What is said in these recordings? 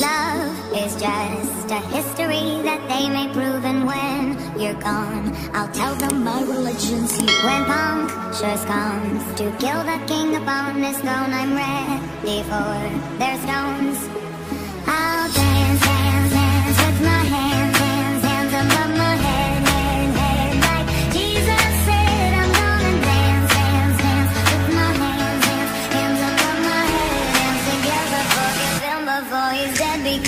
Love is just a history that they may prove, and when you're gone, I'll tell them my religion's you. When punctures comes to kill the king upon his throne, I'm ready for their stones. I'll dance, dance, dance with my hands, hands, hands above my head, head, head, like Jesus said. I'm gonna dance, dance, dance with my hands, hands, hands above my head, dance together, forgive him before he's dead, because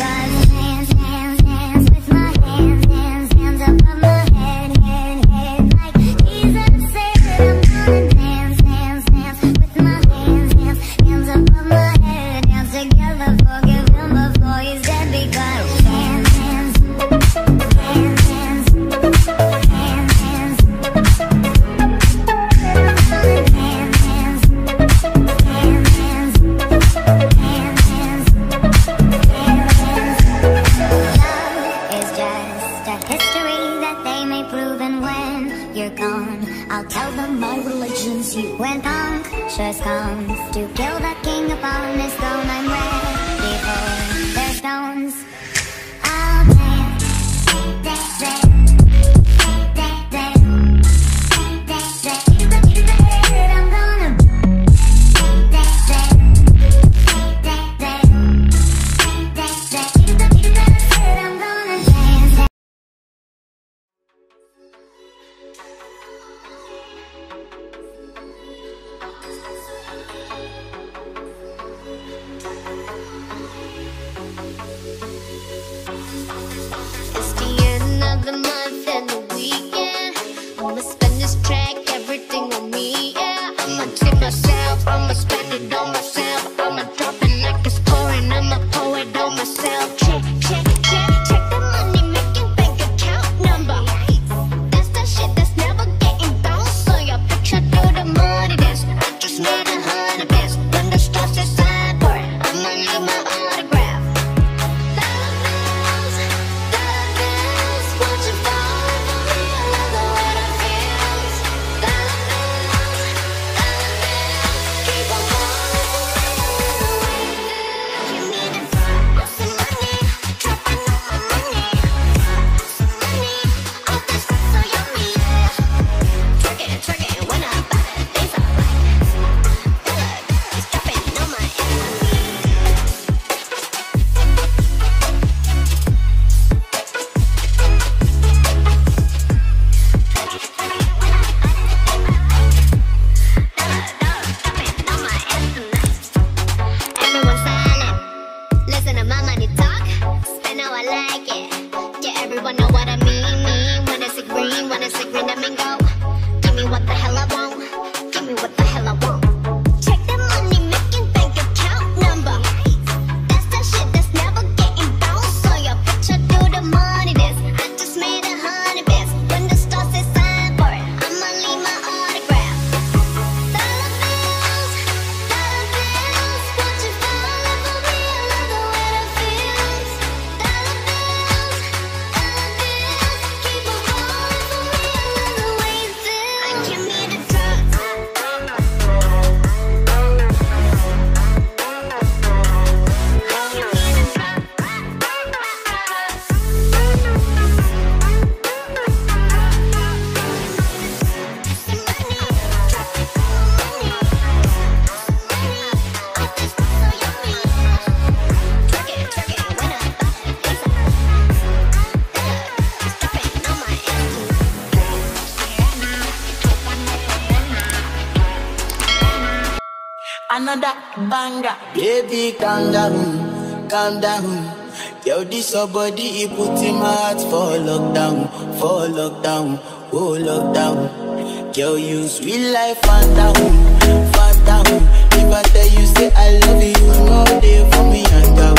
banger. Baby, calm down, calm down. Yo, this your body, he put in my heart for lockdown, for lockdown, oh lockdown. Yo, you sweet life, fan down. If I tell you say I love you, no day for me, yanga,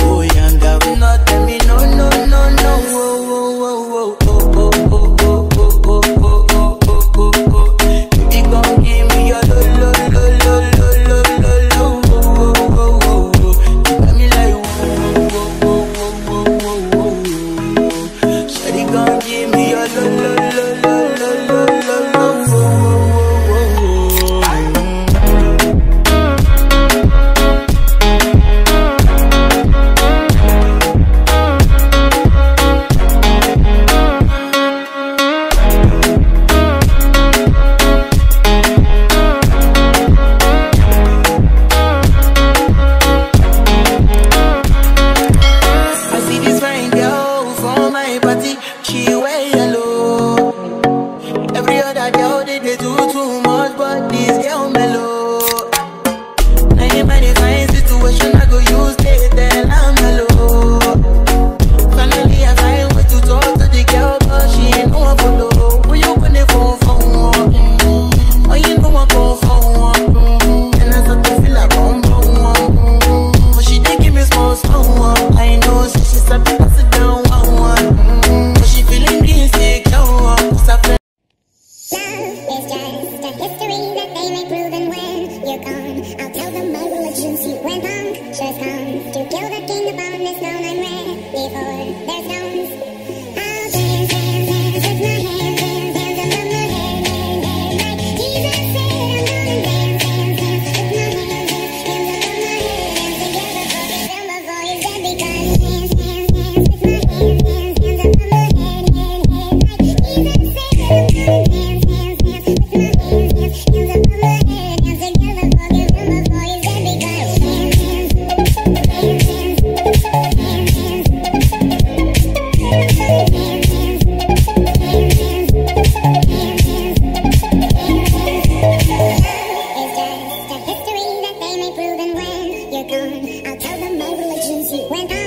oh yanga. Not tell me no, no, no, no, oh, oh, oh, oh, oh, oh, oh, oh, oh, oh, oh, oh, oh, oh, oh. Baby, come give me your lo, lo, lo, lo. We do.